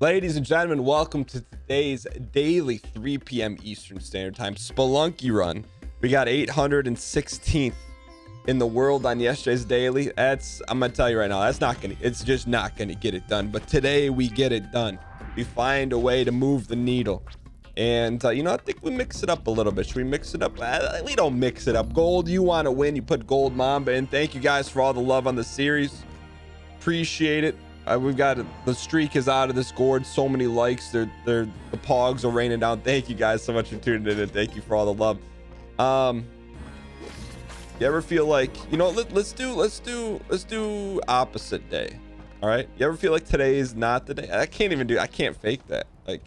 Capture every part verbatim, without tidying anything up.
Ladies and gentlemen, welcome to today's daily three p m Eastern Standard Time Spelunky run. We got eight hundred sixteenth in the world on yesterday's daily. That's, I'm gonna tell you right now, that's not gonna, it's just not gonna get it done. But today we get it done. We find a way to move the needle. And uh, you know, I think we mix it up a little bit. Should we mix it up? Uh, we don't mix it up. Gold, you want to win? You put Gold Mamba in. Thank you guys for all the love on the series. Appreciate it. Uh, we've got the streak is out of this gourd. So many likes. They're they're the pogs are raining down. Thank you guys so much for tuning in, and thank you for all the love. Um, you ever feel like you know? Let, let's do let's do let's do opposite day. All right. You ever feel like today is not the day? I can't even do. I can't fake that. Like.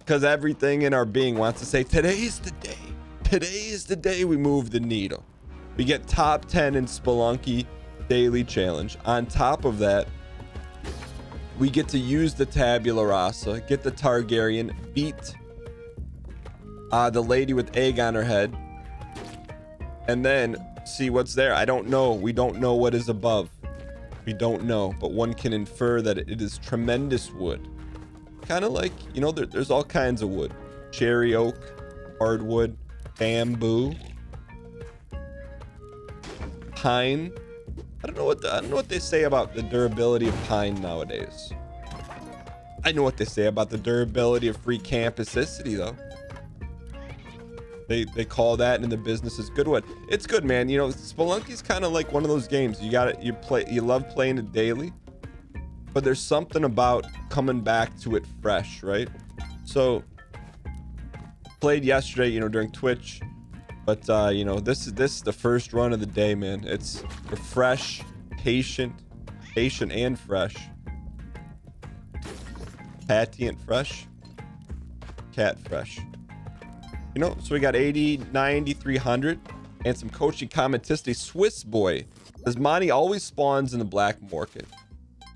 Because everything in our being wants to say today is the day. Today is the day we move the needle. We get top ten in Spelunky Daily Challenge. On top of that, we get to use the Tabula Rasa, get the Targaryen, beat uh, the lady with egg on her head, and then see what's there. I don't know. We don't know what is above. We don't know, but one can infer that it is tremendous wood. Kind of like, you know, there, there's all kinds of wood. Cherry oak, hardwood, bamboo, pine. I don't know what the, I don't know what they say about the durability of pine nowadays. I know what they say about the durability of free campusicity though. They they call that in the business is good wood. It's good, man. You know, Spelunky's kind of like one of those games. You got it. You play. You love playing it daily. But there's something about coming back to it fresh, right? So played yesterday, you know, during Twitch, but uh, you know, this is this is the first run of the day, man. It's we're fresh, patient, patient and fresh, patty and fresh, cat fresh. You know, so we got eighty, ninety, three hundred, and some coaching commentary. Swiss boy, as Monty always spawns in the black market.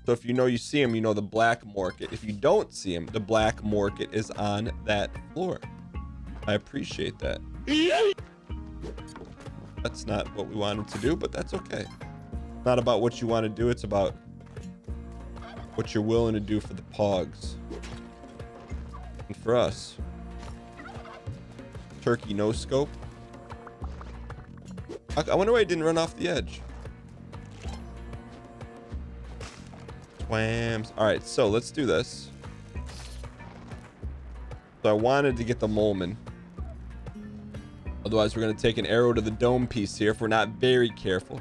So if you know you see him, you know the black market. If you don't see him, the black market is on that floor. I appreciate that. That's not what we wanted to do, but that's okay. It's not about what you want to do. It's about what you're willing to do for the pogs. And for us, turkey no scope. I wonder why I didn't run off the edge. Whams. All right, so let's do this. So I wanted to get the Moleman. Otherwise, we're going to take an arrow to the dome piece here if we're not very careful.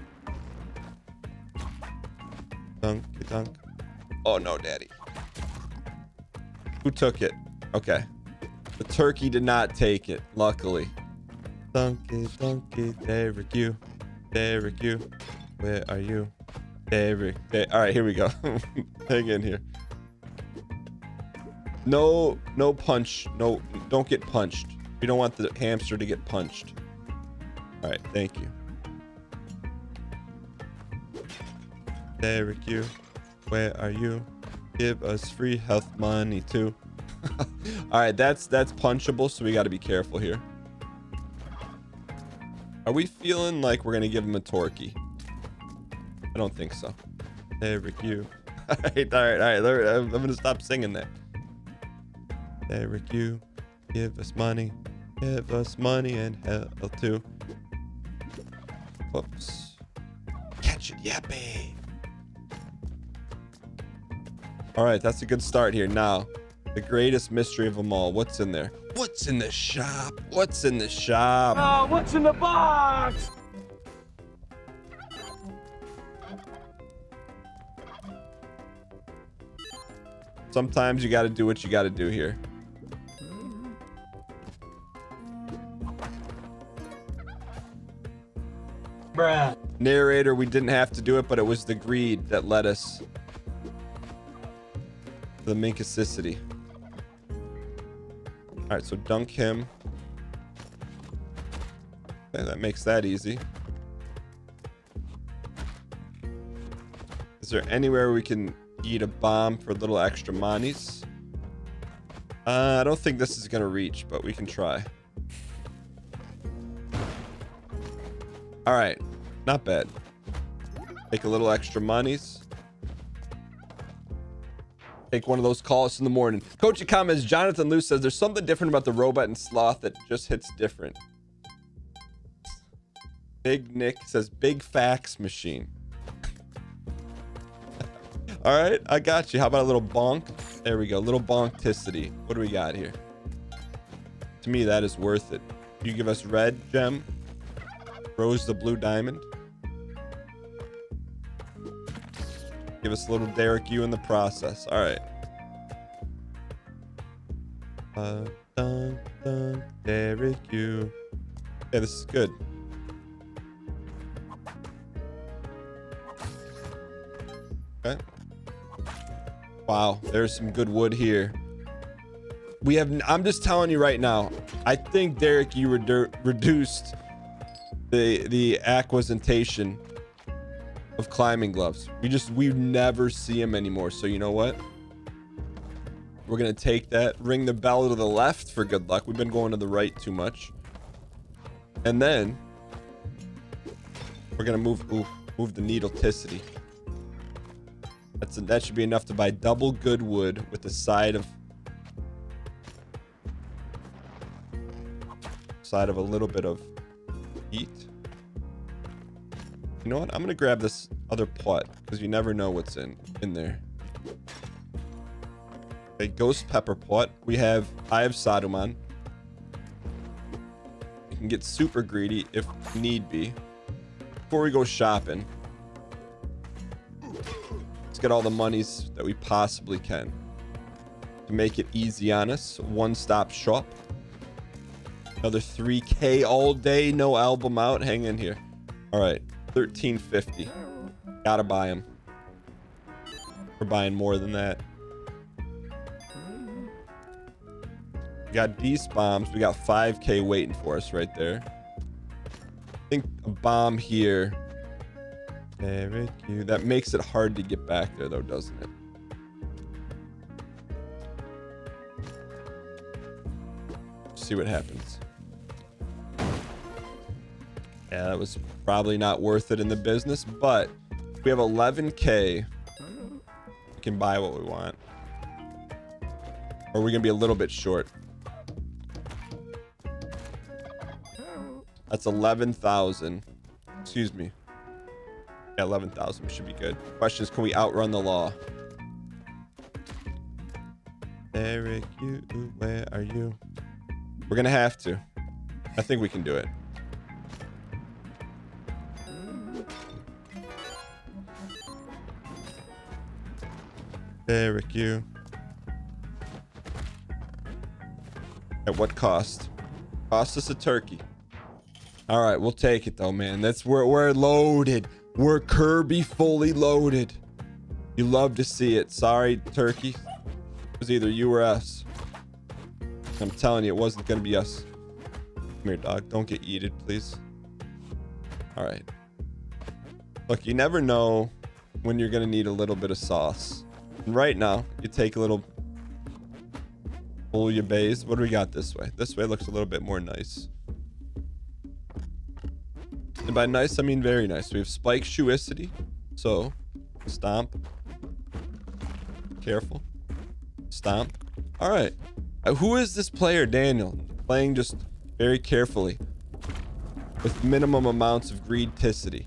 Dunk, dunk. Oh, no, Daddy. Who took it? Okay. The turkey did not take it, luckily. Dunky, dunky, Derek Yu. Derek Yu. Where are you? Every day. All right, here we go. Hang in here. No, no punch. No, don't get punched. We don't want the hamster to get punched. All right, thank you. Derek Yu, where are you? Give us free health money too. All right, that's that's punchable, so we got to be careful here. Are we feeling like we're gonna give him a turkey? I don't think so. Derek Yu. All right, all right, all right. I'm gonna stop singing that. Derek Yu, give us money, give us money and hell too. Whoops. Catch it, yappy. All right, that's a good start here. Now, the greatest mystery of them all. What's in there? What's in the shop? What's in the shop? Oh, what's in the box? Sometimes you got to do what you got to do here. Bruh. Narrator, we didn't have to do it, but it was the greed that led us to the Minkasicity. All right, so dunk him. Okay, that makes that easy. Is there anywhere we can... eat a bomb for little extra monies? Uh, I don't think this is gonna reach, but we can try. All right, not bad. Make a little extra monies. Take one of those calls in the morning. Coach of comments, Jonathan Lou says, there's something different about the robot and sloth that just hits different. Big Nick says, big fax machine. All right, I got you. How about a little bonk? There we go. Little bonkticity. What do we got here? To me, that is worth it. You give us red gem. Rose the blue diamond. Give us a little Derek Yu in the process. All right. Uh, dun, dun, Derek Yu. Yeah, this is good. Okay. Wow, there's some good wood here. We have. I'm just telling you right now. I think Derek Yu redu reduced the the acquisition of climbing gloves. We just we never see him anymore. So you know what? We're gonna take that. Ring the bell to the left for good luck. We've been going to the right too much. And then we're gonna move. Ooh, move the needleticity. That's a, that should be enough to buy double good wood with a side of side of a little bit of heat. You know what? I'm gonna grab this other pot because you never know what's in in there. A ghost pepper pot. We have Eye of Saruman. We can get super greedy if need be. Before we go shopping, let's get all the monies that we possibly can to make it easy on us. One-stop shop. Another three K all day. No album out. Hang in here. All right. thirteen fifty. Gotta buy them. We're buying more than that. We got these bombs. We got five K waiting for us right there. I think a bomb here. Derek Yu. That makes it hard to get back there though, doesn't it? See what happens. Yeah, that was probably not worth it in the business, but if we have eleven K, we can buy what we want. Or we're gonna be a little bit short. That's eleven thousand. Excuse me. Yeah, eleven thousand should be good. Question is, can we outrun the law? Derek Yu, where are you? We're gonna have to. I think we can do it. Derek Yu. At what cost? Cost us a turkey. All right, we'll take it though, man. That's where we're loaded. We're Kirby fully loaded. You love to see it. Sorry, turkey. It was either you or us. I'm telling you, it wasn't gonna be us. Come here, dog. Don't get yeeted, please. All right. Look, you never know when you're gonna need a little bit of sauce. And right now, you take a little bouillabaisse. What do we got this way? This way looks a little bit more nice. And by nice, I mean very nice. We have spike shoeicity. So, stomp. Careful. Stomp. All right. Who is this player, Daniel? Playing just very carefully with minimum amounts of greedticity.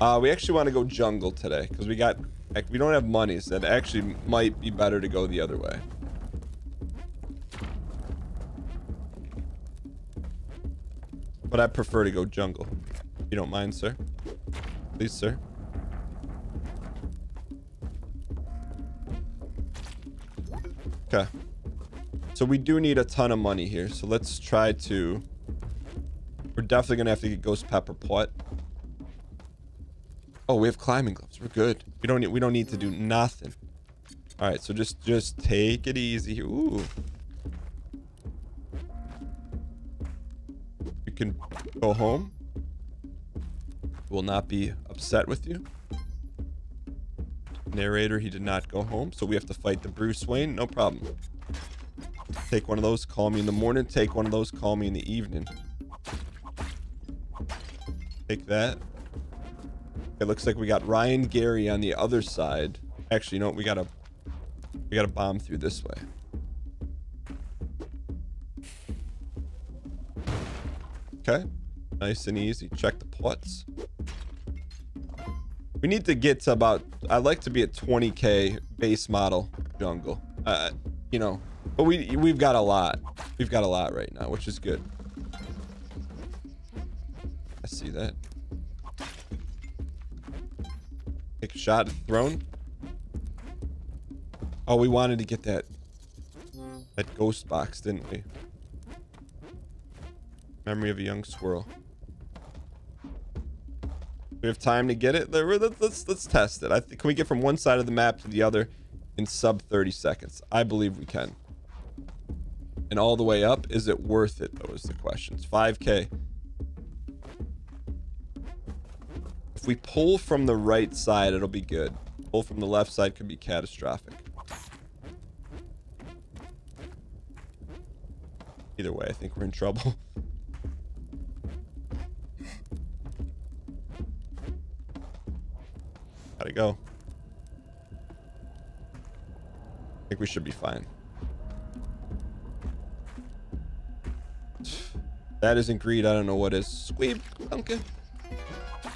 Uh, we actually want to go jungle today because we got we don't have money, so that actually might be better to go the other way. But I prefer to go jungle. You don't mind, sir? Please, sir. Okay. So we do need a ton of money here. So let's try to... We're definitely going to have to get Ghost Pepper Pot. Oh, we have climbing gloves. We're good. We don't need, we don't need to do nothing. All right, so just, just take it easy. Ooh. You can go home. Will not be upset with you. Narrator, he did not go home. So we have to fight the Bruce Wayne. No problem. Take one of those, call me in the morning. Take one of those, call me in the evening. Take that. It looks like we got Ryan Gary on the other side. Actually, you know what? We got a We gotta bomb through this way. Okay, nice and easy. Check the plots. We need to get to about, I'd like to be at twenty K base model jungle, uh, you know, but we, we've got a lot. We've got a lot right now, which is good. I see that. Take a shot at the throne. Oh, we wanted to get that, that ghost box, didn't we? Memory of a young squirrel. We have time to get it. Let's let's test it. I think, can we get from one side of the map to the other in sub thirty seconds? I believe we can. And all the way up, is it worth it? That was the question. It's five K. If we pull from the right side, it'll be good. Pull from the left side could be catastrophic. Either way, I think we're in trouble. Gotta go. I think we should be fine. That isn't greed. I don't know what is. Squeeb. Dunka.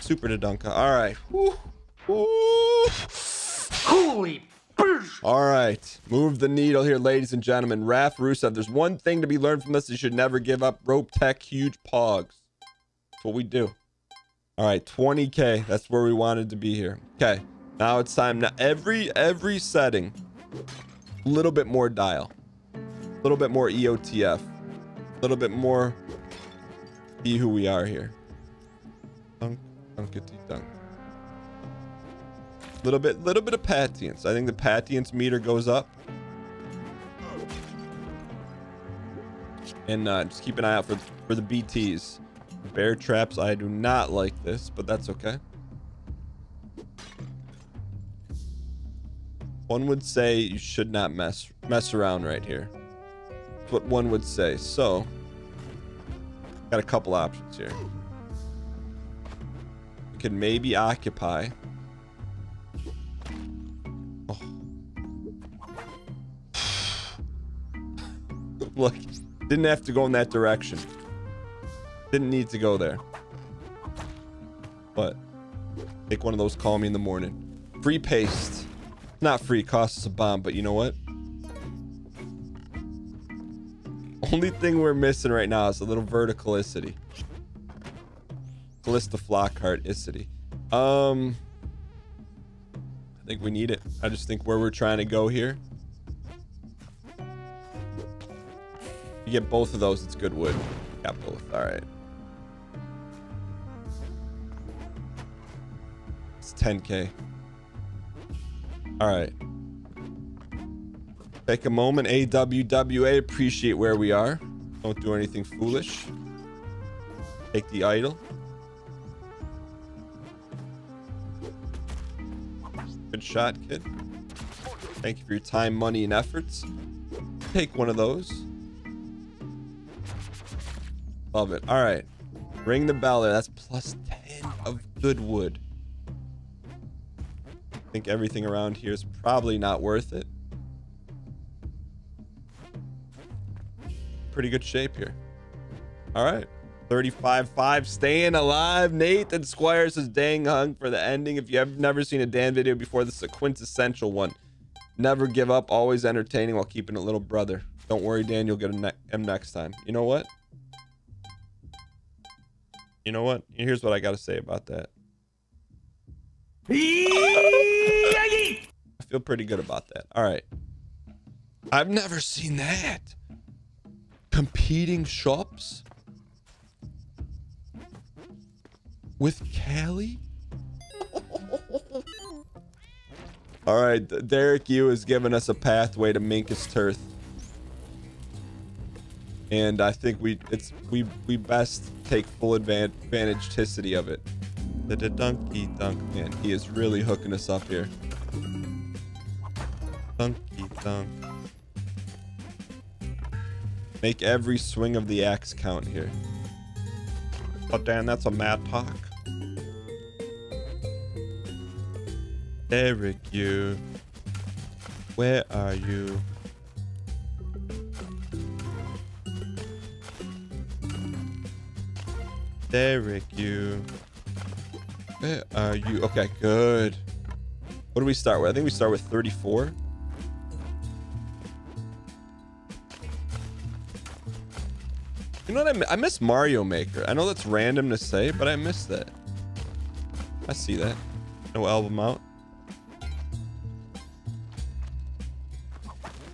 Super to Dunka. All right. Woo. Woo. Holy. All right. Move the needle here, ladies and gentlemen. Raf Rusev. There's one thing to be learned from this. You should never give up. Rope tech. Huge pogs. That's what we do. All right, twenty K, that's where we wanted to be here. Okay, now it's time. Now every every setting, a little bit more dial, a little bit more E O T F, a little bit more be who we are here. Dunk, dunkity dunk. Little bit, little bit of patience. I think the patience meter goes up. And uh, just keep an eye out for for the B Ts. Bear traps. I do not like this, but that's okay. One would say you should not mess mess around right here. That's what one would say. So, got a couple options here. We could maybe occupy. Oh. Look, didn't have to go in that direction. Didn't need to go there. But take one of those, call me in the morning. Free paste. Not free, costs us a bomb, but you know what? Only thing we're missing right now is a little verticalicity. Callista Flockhart-icity. Um, I think we need it. I just think where we're trying to go here. You get both of those, it's good wood. Got both, all right. ten K. All right. Take a moment. A W W A. Appreciate where we are. Don't do anything foolish. Take the idol. Good shot, kid. Thank you for your time, money, and efforts. Take one of those. Love it. All right. Ring the bell there. That's plus ten of good wood. I think everything around here is probably not worth it. Pretty good shape here. All right. thirty-five five, staying alive. Nathan Squire says, dang hung for the ending. If you have never seen a Dan video before, this is a quintessential one. Never give up, always entertaining while keeping a little brother. Don't worry, Dan, you'll get a him next time. You know what? You know what? Here's what I got to say about that. I feel pretty good about that. All right. I've never seen that. Competing shops with Kali. All right. Derek Yu has given us a pathway to Minkus Tirth. And I think we it's we we best take full advantageicity of it. The dunky dunk, man, he is really hooking us up here. Dunky dunk. Make every swing of the axe count here. Oh damn, that's a mad talk. Derek, you. Where are you? Derek Yu. Where are you? Okay, good. What do we start with? I think we start with thirty-four. You know what? I, mi I miss Mario Maker. I know that's random to say, but I miss that. I see that. No album out.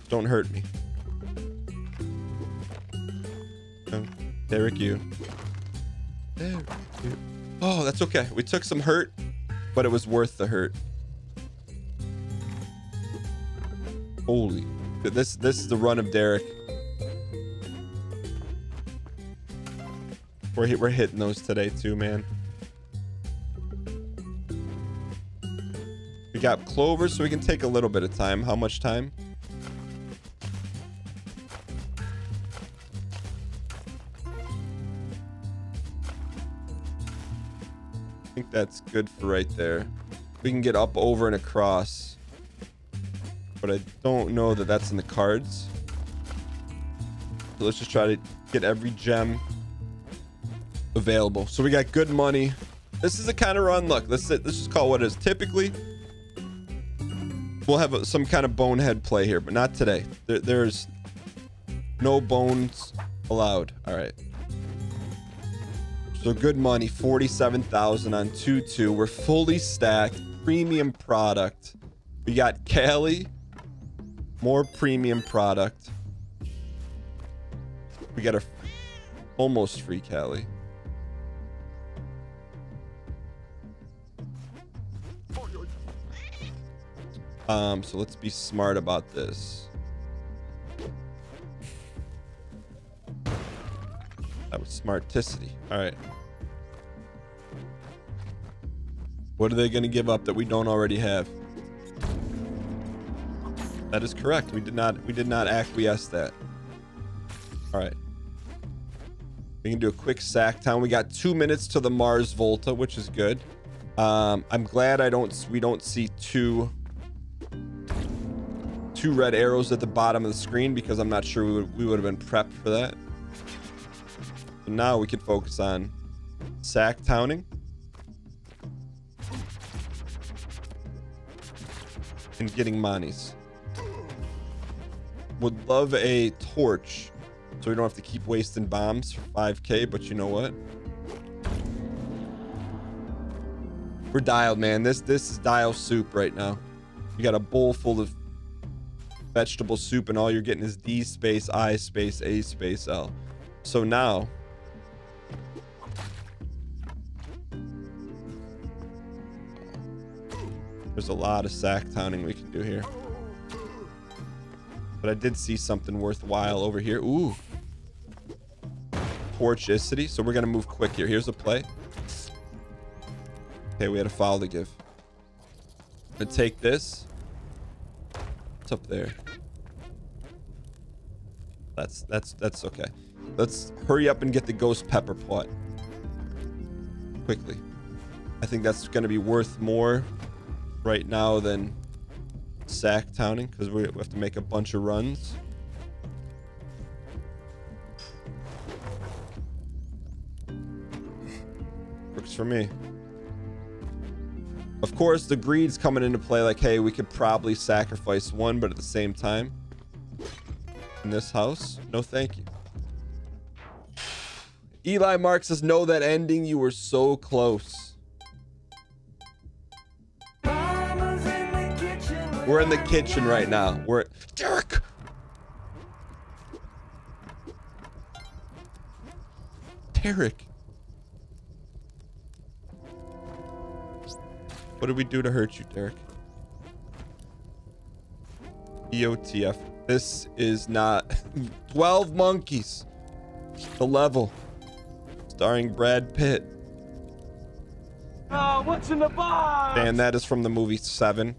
Don't hurt me. Oh, Derek Yu. Derek Yu. Oh, that's okay. We took some hurt, but it was worth the hurt. Holy. This, this is the run of Derek. We're, hit, we're hitting those today too, man. We got clover, so we can take a little bit of time. How much time? I think that's good for right there. We can get up, over, and across. But I don't know that that's in the cards. So let's just try to get every gem available. So we got good money. This is the kind of run. Look, let's, let's just call it what it is. Typically, we'll have some kind of bonehead play here, but not today. There, there's no bones allowed. All right. So good money, forty-seven thousand on two two. We're fully stacked. Premium product. We got Kali. More premium product. We got a almost free Kali. Um, so let's be smart about this. That was smarticity. All right. What are they going to give up that we don't already have? That is correct. We did not, we did not acquiesce that. All right. We can do a quick sack town. We got two minutes to the Mars Volta, which is good. Um, I'm glad I don't, we don't see two two red arrows at the bottom of the screen, because I'm not sure we would, we would have been prepped for that. So now we can focus on sack towning and getting monies. Would love a torch so we don't have to keep wasting bombs for five K, but you know what? We're dialed, man. This, this is dial soup right now. You got a bowl full of vegetable soup, and all you're getting is D space I space A space L. So now there's a lot of sack towning we can do here, but I did see something worthwhile over here. Ooh, Torchicity. So we're gonna move quick here. Here's a play. Okay, we had a foul to give. I'm gonna take this up there. That's that's that's okay. Let's hurry up and get the ghost pepper pot quickly. I think that's going to be worth more right now than sack towning, because we have to make a bunch of runs. Works for me. Of course, the greed's coming into play, like, hey, we could probably sacrifice one, but at the same time, in this house, no thank you. Eli Mark says, no, that ending, you were so close. We're in the kitchen right now. We're... Derek! Derek! What did we do to hurt you, Derek? E O T F. This is not... twelve Monkeys. The Level. Starring Brad Pitt. Oh, what's in the box? Dan, that is from the movie Seven.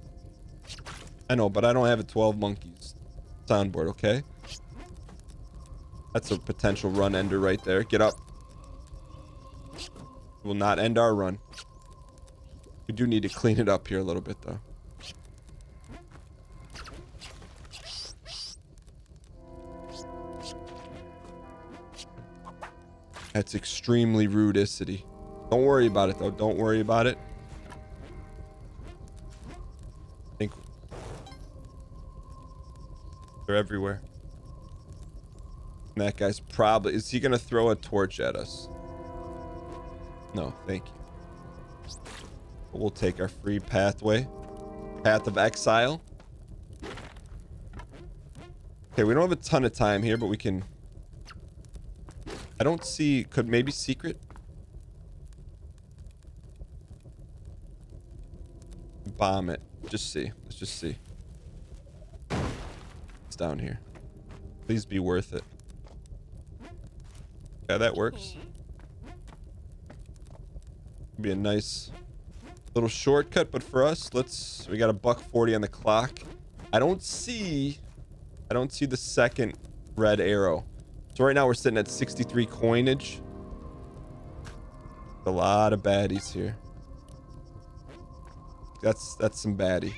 I know, but I don't have a twelve Monkeys soundboard, okay? That's a potential run ender right there. Get up. Will not end our run. We do need to clean it up here a little bit, though. That's extremely rudicity. Don't worry about it, though. Don't worry about it. I think they're everywhere. And that guy's probably... Is he going to throw a torch at us? No, thank you. But we'll take our free pathway. Path of exile. Okay, we don't have a ton of time here, but we can... I don't see... Could maybe secret? Bomb it. Just see. Let's just see. It's down here. Please be worth it. Yeah, that works. Be a nice little shortcut, but for us, let's... We got a buck forty on the clock. I don't see... I don't see the second red arrow. So right now we're sitting at sixty-three coinage. A lot of baddies here. That's that's some baddie.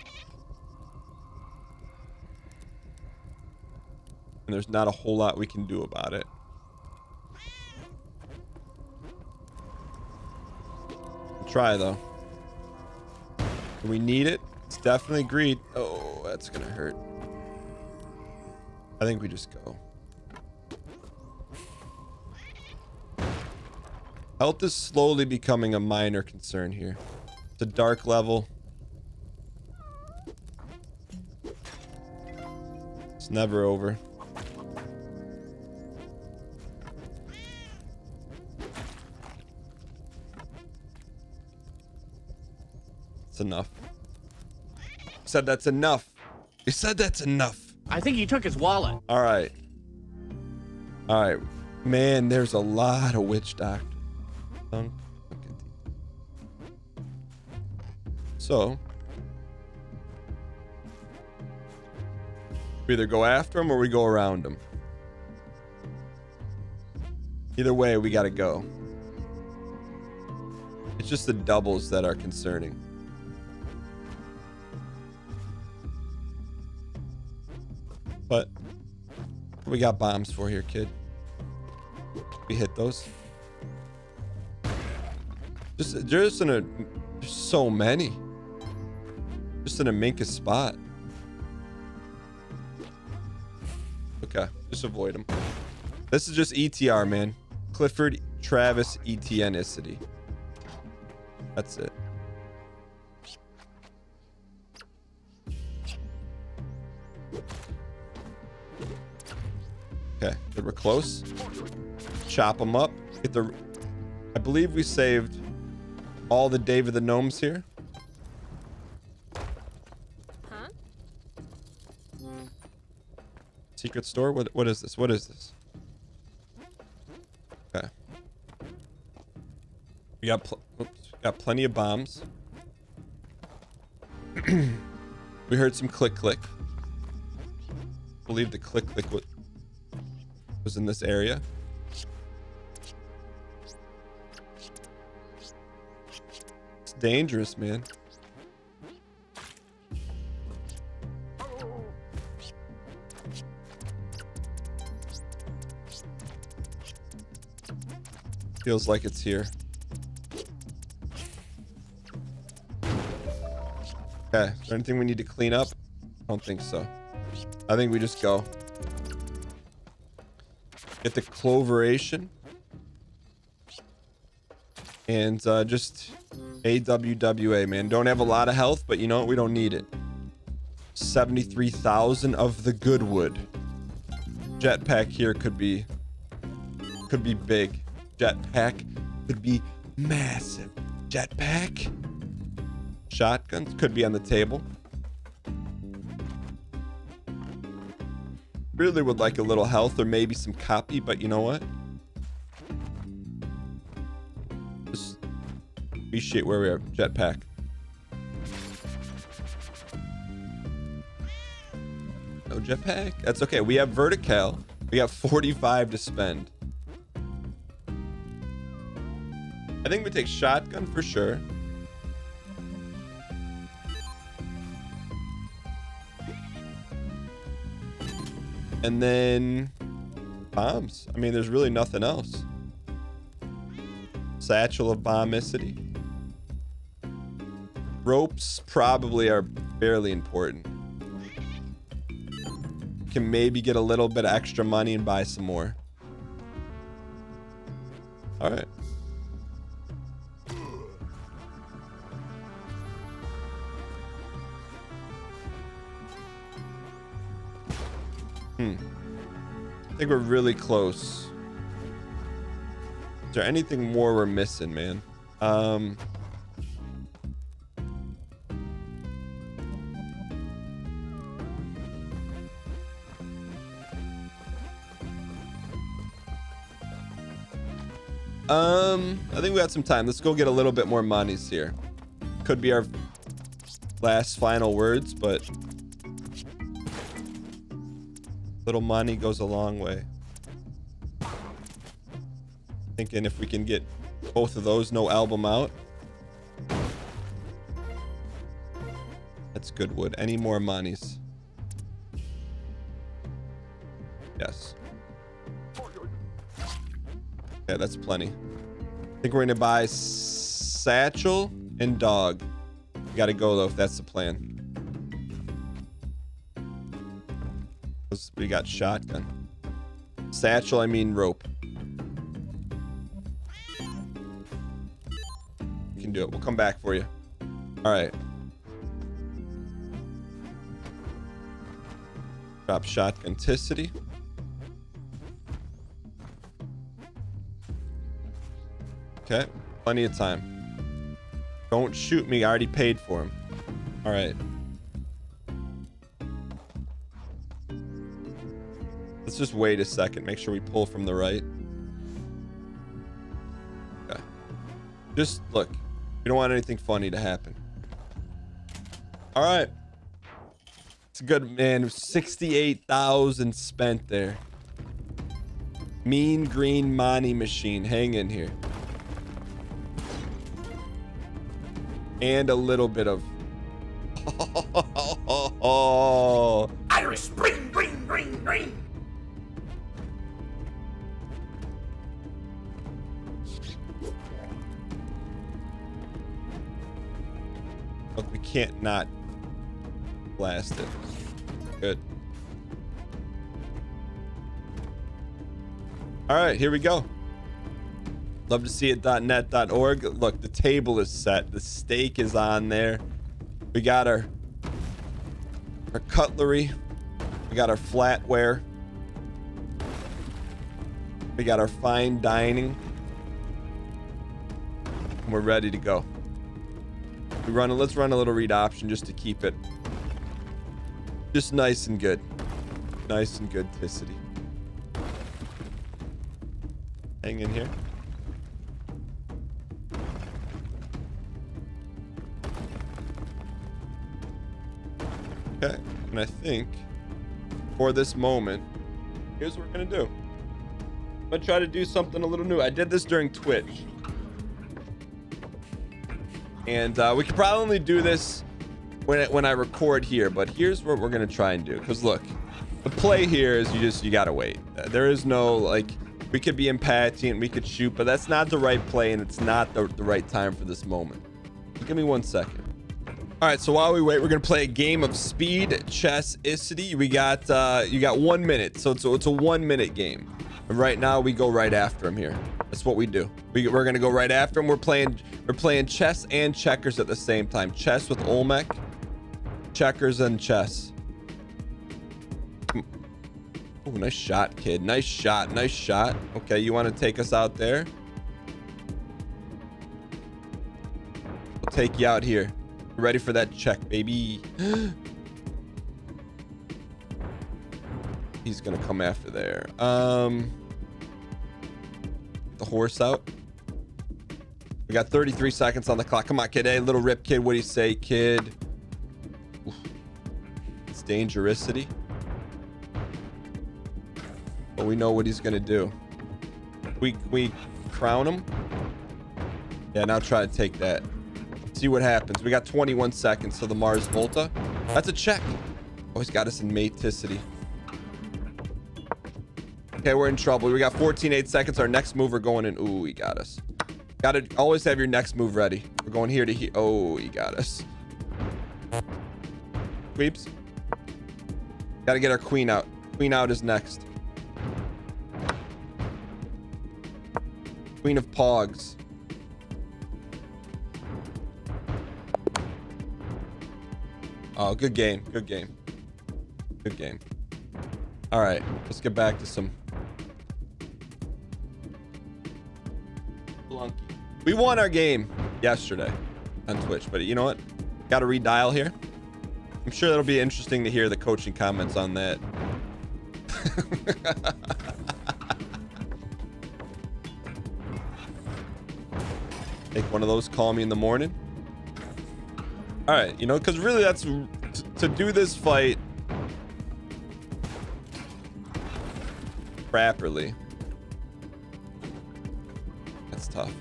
And there's not a whole lot we can do about it. We'll try though. We need it. It's definitely greed. Oh, that's gonna hurt. I think we just go. Health is slowly becoming a minor concern here. It's a dark level. It's never over. It's enough. You said that's enough. You said that's enough. I think he took his wallet. All right. All right. Man, there's a lot of witch doctors. So. We either go after him or we go around him. Either way, we got to go. It's just the doubles that are concerning. But we got bombs for here, kid. We hit those. Just, just in a, there's so many. Just in a Minka spot. Okay, just avoid them. This is just E T R, man. Clifford Travis E T N-icity. That's it. Okay, we're close. Chop them up. Get the. I believe we saved all the David the Gnomes here. Huh? Secret store? What? What is this? What is this? Okay. We got. Pl oops, got plenty of bombs. We heard some click click. I believe the click click was. was in this area. It's dangerous, man. Feels like it's here. Okay, is there anything we need to clean up? I don't think so. I think we just go. Get the cloveration and uh, just A W W A, man. Don't have a lot of health, but you know what? We don't need it. seventy-three thousand of the good wood. Jetpack here could be could be big. Jetpack could be massive. Jetpack shotguns could be on the table. Really would like a little health or maybe some copy, but you know what? Just appreciate where we are. Jetpack. No jetpack? That's okay. We have vertical. We got forty-five to spend. I think we take shotgun for sure. And then bombs. I mean, there's really nothing else. satchel of bombicity. Ropes probably are fairly important. Can maybe get a little bit of extra money and buy some more. All right. Hmm. I think we're really close. Is there anything more we're missing, man? Um, um, I think we got some time. Let's go get a little bit more monies here. Could be our last final words, but little money goes a long way. Thinking if we can get both of those, no album out. That's good wood. Any more monies? Yes. Yeah, that's plenty. I think we're gonna buy satchel and dog. We gotta go though if that's the plan. We got shotgun. Satchel, I mean rope. Do it. We'll come back for you. All right. Drop shotgunticity. Okay. Plenty of time. Don't shoot me. I already paid for him. All right. Let's just wait a second. Make sure we pull from the right. Okay. Just look. You don't want anything funny to happen. All right. It's a good, man. sixty-eight thousand spent there. Mean green money machine. Hang in here. And a little bit of. Oh. Irish green, green, green, green. Look, we can't not blast it. Good. All right, here we go. Love to see it dot net dot org. Look, the table is set. The steak is on there. We got our our cutlery. We got our flatware. We got our fine dining. And we're ready to go. We run. Let's run a little read option just to keep it just nice and good. Nice and good, Ticity. Hang in here. Okay. And I think for this moment, here's what we're going to do. I'm going to try to do something a little new. I did this during Twitch. And uh, we could probably do this when it, when I record here, but here's what we're gonna try and do. Because look, the play here is you just you gotta wait. Uh, there is no like we could be impatient, we could shoot, but that's not the right play and it's not the, the right time for this moment. So give me one second. All right, so while we wait, we're gonna play a game of speed chess-icity. We got uh, you got one minute, so it's a, it's a one minute game. And right now we go right after him here. That's what we do. We, we're gonna go right after him. We're playing we're playing chess and checkers at the same time. Chess with Olmec, checkers and chess. Oh, nice shot, kid. Nice shot. Nice shot. Okay, you want to take us out there? We'll take you out here. Ready for that check, baby? He's gonna come after there. Um. Horse out. We got thirty-three seconds on the clock. Come on, kid. Hey, little rip, kid. What do you say, kid? Oof. It's dangerosity. But we know what he's gonna do. We we crown him. Yeah, now try to take that. See what happens. We got twenty-one seconds to the Mars Volta. That's a check. Oh, he's got us in maticity. Okay, we're in trouble. We got fourteen eight seconds. Our next move, we're going in. Ooh, he got us. Gotta always have your next move ready. We're going here to here. Oh, he got us. Weeps. Gotta get our queen out. Queen out is next. Queen of Pogs. Oh, good game. Good game. Good game. All right, let's get back to some Spelunky. We won our game yesterday on Twitch, but you know what? Got to redial here. I'm sure that'll be interesting to hear the coaching comments on that. Take one of those, call me in the morning. All right, you know, because really that's to, to do this fight properly. That's tough.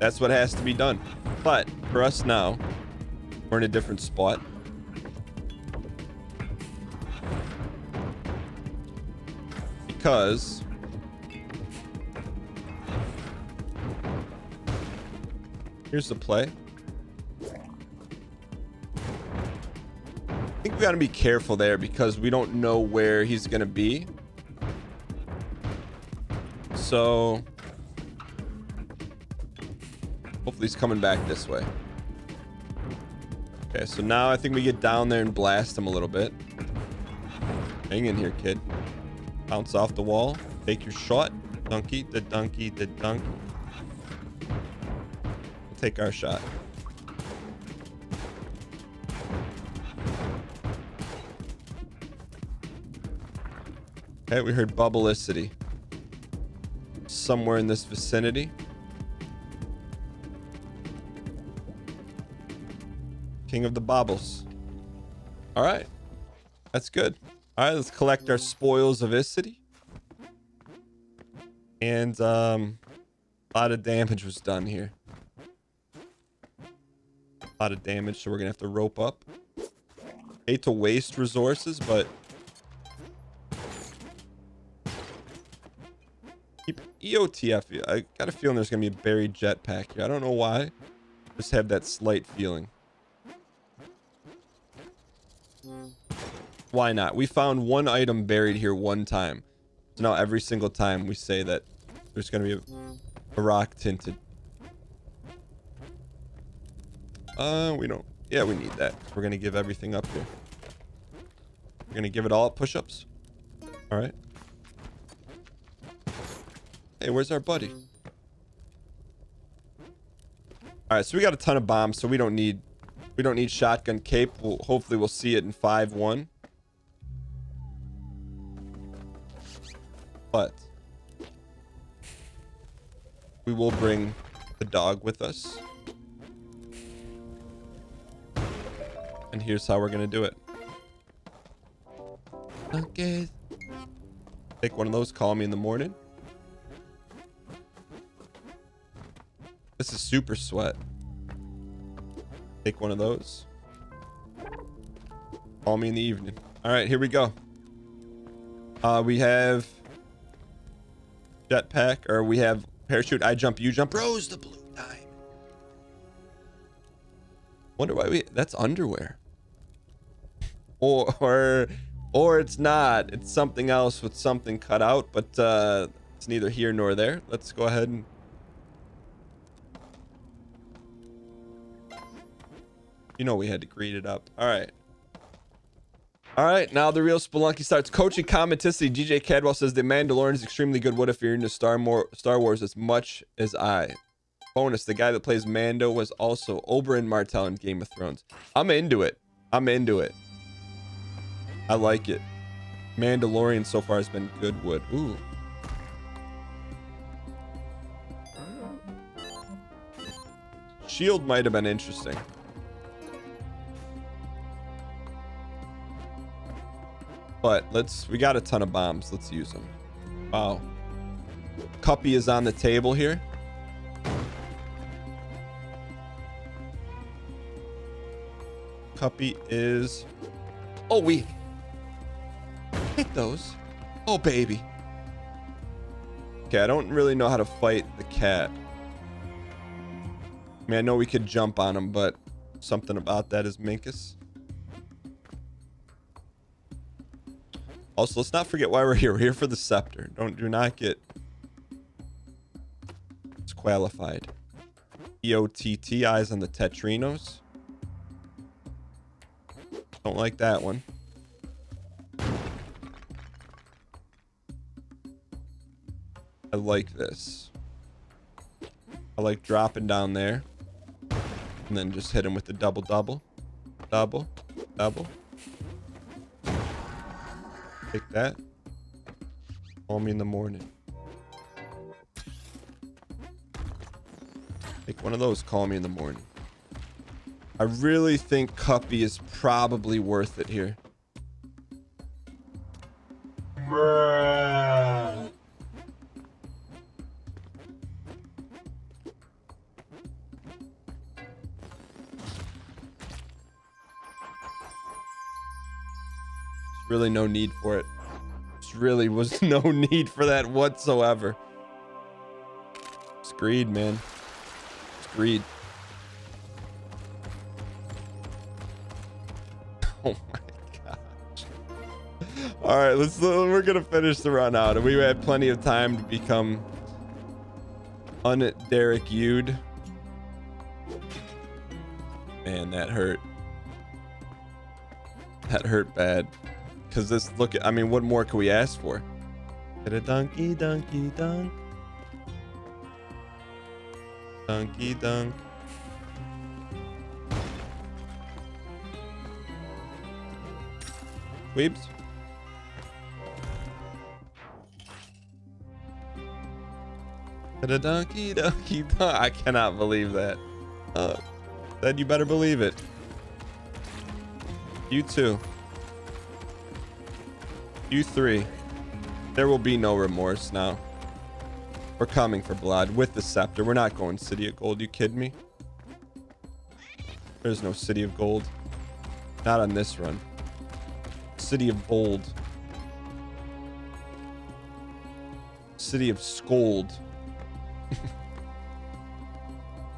That's what has to be done. But for us now, we're in a different spot. Because here's the play. I think we got to be careful there because we don't know where he's going to be. So hopefully he's coming back this way. Okay, so now I think we get down there and blast him a little bit. Hang in here, kid. Bounce off the wall. Take your shot. Donkey, the donkey, the donkey. Take our shot. Okay, we heard Bubblicity somewhere in this vicinity. King of the bobbles. All right, that's good. All right, let's collect our spoils of Icity. And um, a lot of damage was done here. A lot of damage, so we're gonna have to rope up. Hate to waste resources, but keep E O T F. I got a feeling there's gonna be a buried jetpack here. I don't know why. Just have that slight feeling. Why not? We found one item buried here one time. So now every single time we say that there's gonna be a, a rock tinted. Uh, we don't. Yeah, we need that. We're going to give everything up here. We're going to give it all push-ups. All right. Hey, where's our buddy? All right, so we got a ton of bombs, so we don't need we don't need shotgun cape. We'll, hopefully we'll see it in five one. But we will bring the dog with us. And here's how we're gonna do it. Okay. Take one of those, call me in the morning. This is super sweat. Take one of those. Call me in the evening. All right, here we go. Uh, we have jetpack, or we have parachute. I jump, you jump. Rose the blue. Wonder why we that's underwear. Or or or it's not. It's something else with something cut out, but uh it's neither here nor there. Let's go ahead and you know we had to greet it up. Alright. Alright, now the real Spelunky starts. Coaching commentary. D J Cadwell says the Mandalorian is extremely good. What if you're into Star more Star Wars as much as I? Bonus, the guy that plays Mando was also Oberyn Martell in Game of Thrones. I'm into it. I'm into it. I like it. Mandalorian so far has been good wood. Ooh. Shield might have been interesting. But let's, we got a ton of bombs. Let's use them. Wow. Cuppy is on the table here. Cuppy is oh we hit those oh baby Okay, I don't really know how to fight the cat. I mean, I know we could jump on him, but something about that is Minkus. Also, let's not forget why we're here. We're here for the scepter. Don't do not get disqualified. E O T T, eyes on the Tetrinos. Don't like that one. I like this. I like dropping down there and then just hit him with the double double. Double. Double. Take that. Call me in the morning. Take one of those. Call me in the morning. I really think Cuppy is probably worth it here. Bruh. Really no need for it. There really was no need for that whatsoever. It's greed, man. It's greed. Oh my gosh. All right, let's, we're gonna finish the run out. We had plenty of time to become un-Derek Yu'd. Man, that hurt. That hurt bad. Because this, look, I mean, what more can we ask for? Did a donkey, donkey, dunk. Donkey, dunk. Weebs. Did a donkey, donkey, dunk. I cannot believe that. Uh, then you better believe it. You too. You three. There will be no remorse now. We're coming for blood with the scepter. We're not going City of Gold. You kidding me? There's no City of Gold. Not on this run. City of Bold. City of Scold.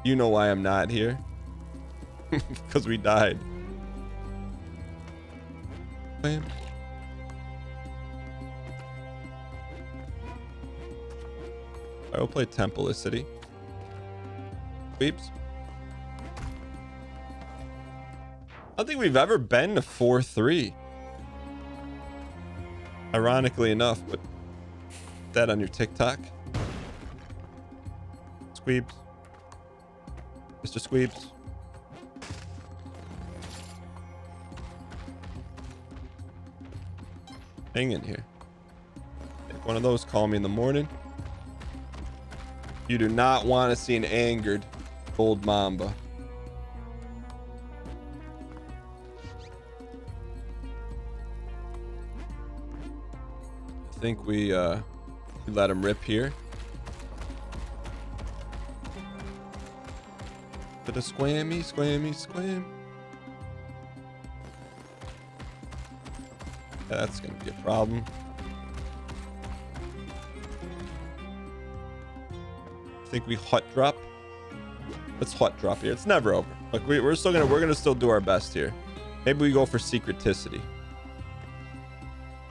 You know why I'm not here. Because we died. Bam. I will play Temple City. Weeps. I don't think we've ever been to four three. Ironically enough, but that on your TikTok. Squeebs. Mister Squeebs. Hang in here. Take one of those. Call me in the morning. You do not want to see an angered Gold Mamba. I think we, uh, we let him rip here. Bit of squammy, squammy, squam. That's going to be a problem. Think we hot drop. Let's hot drop here. It's never over. Like we, we're still gonna we're gonna still do our best here. Maybe we go for secreticity.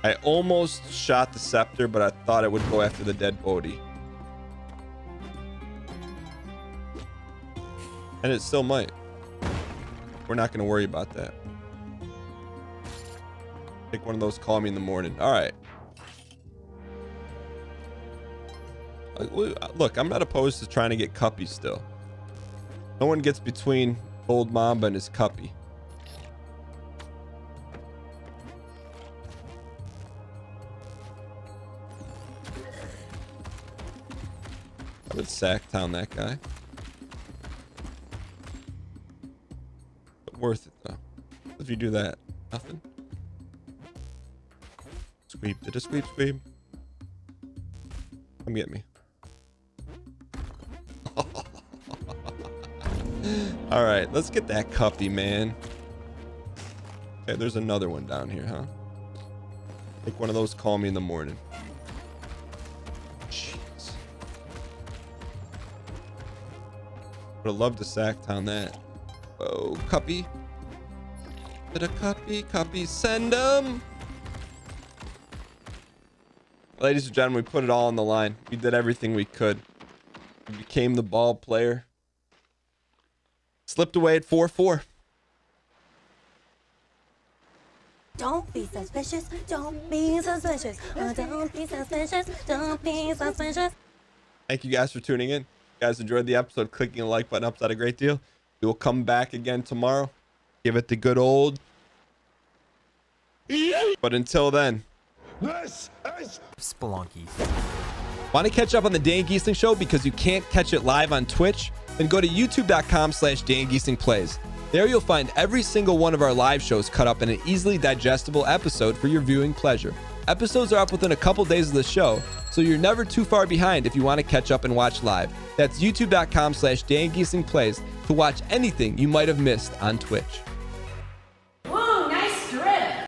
I almost shot the scepter, but I thought it would go after the dead Bodhi, and it still might. We're not gonna worry about that. Take one of those. Call me in the morning. All right. Look, I'm not opposed to trying to get Cuppy still. No one gets between Gold Mamba and his Cuppy. I would Sacktown that guy. But worth it though. If you do that, nothing. Sweep, did a sweep, sweep. Come get me. All right, let's get that Cuppy, man. Okay, there's another one down here, huh? Take one of those. Call me in the morning. Jeez. Would have loved to sack on that. Oh, cuppy. Did a cuppy, cuppy, send them. Ladies and gentlemen, we put it all on the line. We did everything we could. We became the ball player. Slipped away at four four. Don't be suspicious. Don't be suspicious. Oh, don't be suspicious. Don't be suspicious. Thank you guys for tuning in. If you guys enjoyed the episode, clicking the like button helps out a great deal. We will come back again tomorrow. Give it the good old. But until then. This is Spelunky. Want to catch up on the Dan Gheesling Show because you can't catch it live on Twitch? Then go to youtube.com slash Dan Gheesling Plays. There you'll find every single one of our live shows cut up in an easily digestible episode for your viewing pleasure. Episodes are up within a couple days of the show, so you're never too far behind if you want to catch up and watch live. That's youtube.com slash Dan Gheesling Plays to watch anything you might have missed on Twitch.